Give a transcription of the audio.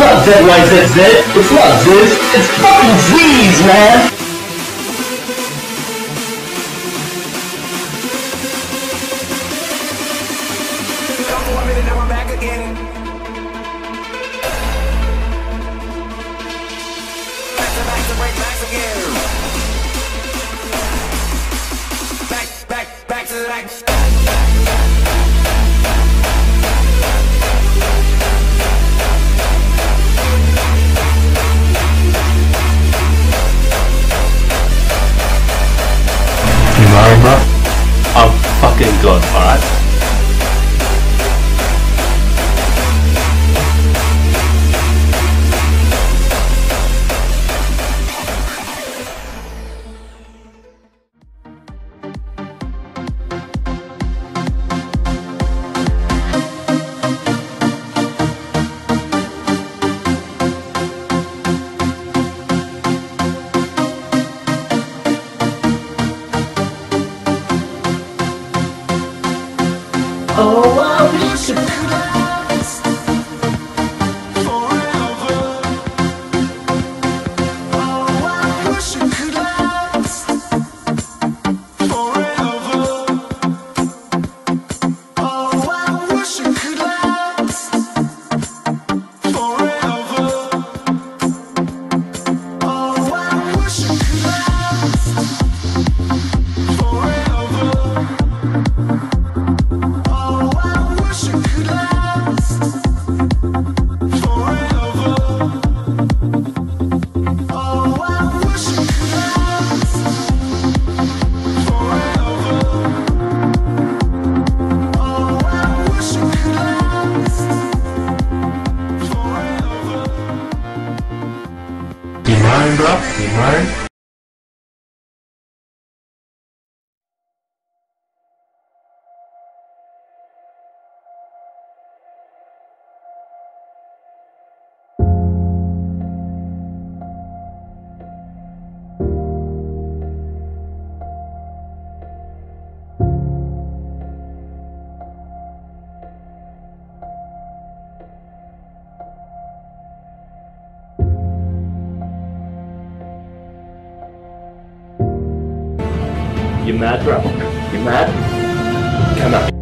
It's not ZYZZ, it's not Zyzz, it's fucking Zyzz, man! Couple of minutes, now I'm back again. Back to the back. I'm fucking good, alright? Oh, I'll be surprised forever. Oh, I'll be surprised forever. Oh, I'll be surprised forever. Oh, I'll be surprised. Right? You mad, bro? You mad? Come on.